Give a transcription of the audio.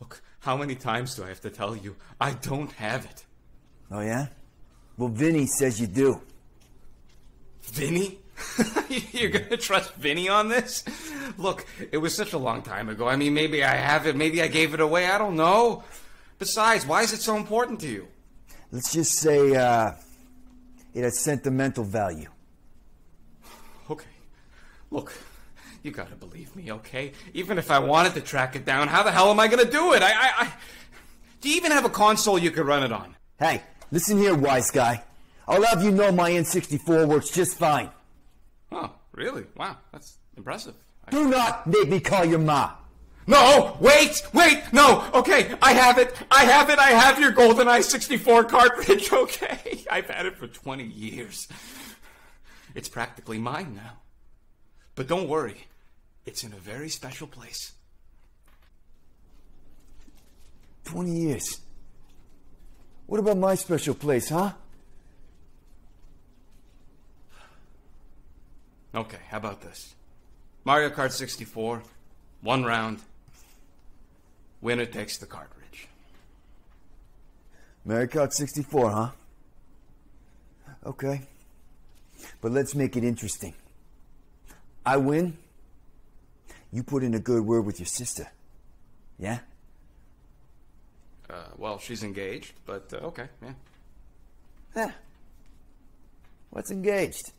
Look, how many times do I have to tell you? I don't have it. Oh, yeah? Well, Vinny says you do. Vinny? You're gonna trust Vinny on this? Look, it was such a long time ago. I mean, maybe I have it, maybe I gave it away, I don't know. Besides, why is it so important to you? Let's just say, it has sentimental value. Okay. Look, you gotta believe me, okay? Even if I wanted to track it down, how the hell am I gonna do it? Do you even have a console you could run it on? Hey, listen here, wise guy. I'll have you know my N64 works just fine. Oh, really? Wow, that's impressive. Do not make me call your ma. No, wait, no, okay, I have your GoldenEye 64 cartridge, okay? I've had it for 20 years. It's practically mine now. But don't worry, it's in a very special place. 20 years. What about my special place, huh? Okay, how about this? Mario Kart 64, one round. Winner takes the cartridge. Mario Kart 64, huh? Okay. But let's make it interesting. I win. You put in a good word with your sister. Yeah? Well, she's engaged, but okay, yeah. Huh. What's engaged?